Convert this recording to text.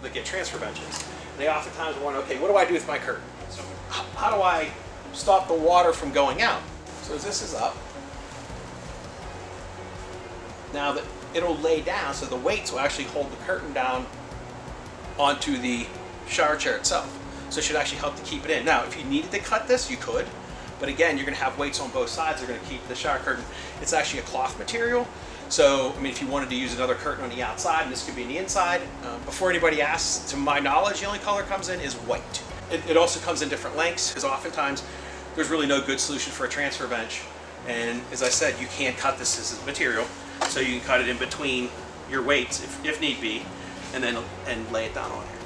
people that get transfer benches. They oftentimes wonder, okay, what do I do with my curtain? So how do I stop the water from going out? So this is up. Now that it'll lay down, so the weights will actually hold the curtain down onto the shower chair itself. So it should actually help to keep it in. Now, if you needed to cut this, you could. But again, you're gonna have weights on both sides. They're gonna keep the shower curtain. It's actually a cloth material. So, I mean, if you wanted to use another curtain on the outside, and this could be on the inside, before anybody asks, to my knowledge, the only color comes in is white. It also comes in different lengths, because oftentimes there's really no good solution for a transfer bench. And as I said, you can cut this as a material. So you can cut it in between your weights if need be, and lay it down on here.